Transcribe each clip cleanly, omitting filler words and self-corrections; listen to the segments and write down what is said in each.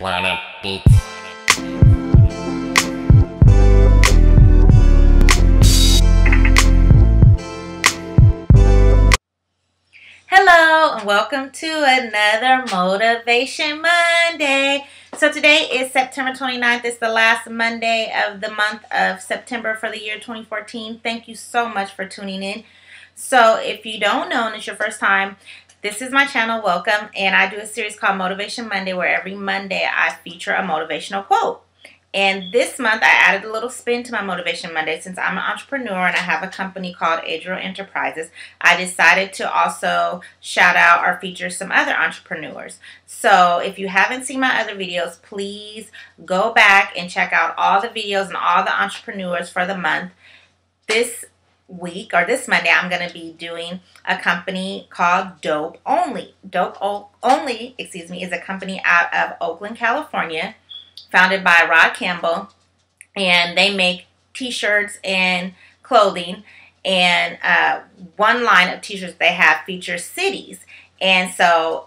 Planet Beatz. Hello and welcome to another Motivation Monday. So today is September 29th. It's the last Monday of the month of September for the year 2014. Thank you so much for tuning in. So if you don't know and it's your first time, this is my channel, welcome, and I do a series called Motivation Monday where every Monday I feature a motivational quote. And this month I added a little spin to my Motivation Monday. Since I'm an entrepreneur and I have a company called Adriel Enterprises, I decided to also shout out or feature some other entrepreneurs. So if you haven't seen my other videos, please go back and check out all the videos and all the entrepreneurs for the month. This week or this Monday I'm going to be doing a company called Dope Only. Dope Only is a company out of Oakland, California, founded by Rod Campbell, and they make t-shirts and clothing, and one line of t-shirts they have features cities. And so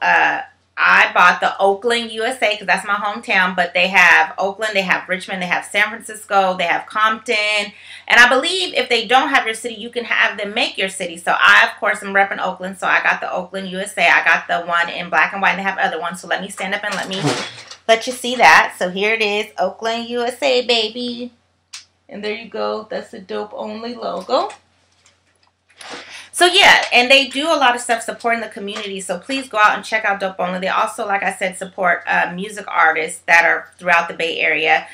I bought the Oakland, USA, because that's my hometown, but they have Oakland, they have Richmond, they have San Francisco, they have Compton, and I believe if they don't have your city, you can have them make your city. So I, of course, am repping Oakland, so I got the Oakland, USA. I got the one in black and white, and they have other ones, so let me stand up and let you see that. So here it is, Oakland, USA, baby. And there you go, that's the Dope Only logo. So yeah, and they do a lot of stuff supporting the community, so please go out and check out Dope Only. They also, like I said, support music artists that are throughout the Bay Area.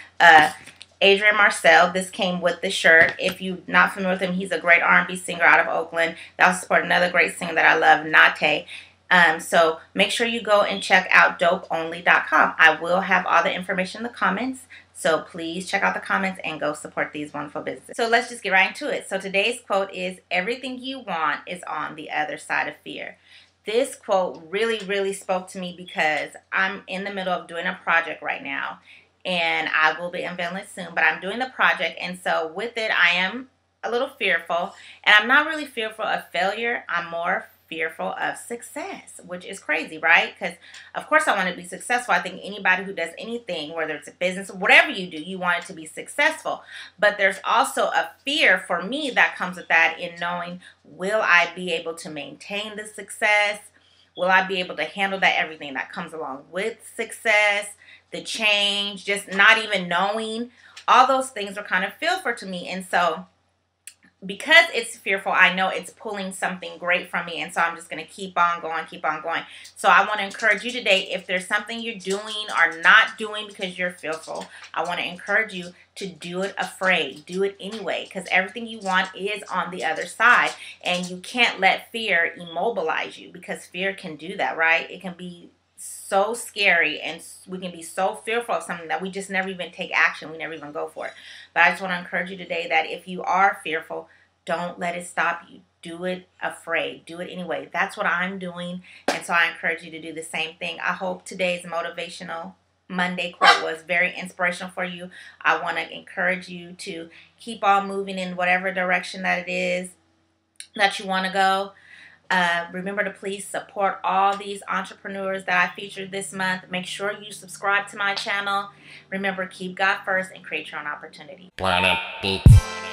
Adrian Marcel, this came with the shirt. If you're not familiar with him, he's a great R&B singer out of Oakland. They also support another great singer that I love, Nate. So make sure you go and check out Dopeonly.com. I will have all the information in the comments. So please check out the comments and go support these wonderful businesses. So let's just get right into it. So today's quote is, "Everything you want is on the other side of fear." This quote really, really spoke to me because I'm in the middle of doing a project right now, and I will be unveiling it soon, but I'm doing the project, and so with it, I am a little fearful, and I'm not really fearful of failure. I'm more fearful of success, which is crazy, right? Because of course I want to be successful. I think anybody who does anything, whether it's a business, whatever you do, you want it to be successful. But there's also a fear for me that comes with that in knowing, will I be able to maintain the success? Will I be able to handle that, everything that comes along with success, the change, just not even knowing? All those things were kind of fearful to me. And so because it's fearful, I know it's pulling something great from me, and so I'm just going to keep on going, keep on going. So I want to encourage you today, if there's something you're doing or not doing because you're fearful, I want to encourage you to do it afraid. Do it anyway, because everything you want is on the other side, and you can't let fear immobilize you, because fear can do that, right? It can be so scary, and we can be so fearful of something that we just never even take action. We never even go for it. But I just want to encourage you today that if you are fearful, don't let it stop you. Do it afraid. Do it anyway. That's what I'm doing, and so I encourage you to do the same thing. I hope today's Motivational Monday quote was very inspirational for you. I want to encourage you to keep on moving in whatever direction that it is that you want to go. Remember to please support all these entrepreneurs that I featured this month. Make sure you subscribe to my channel. Remember, keep God first and create your own opportunity. Planet Beatz.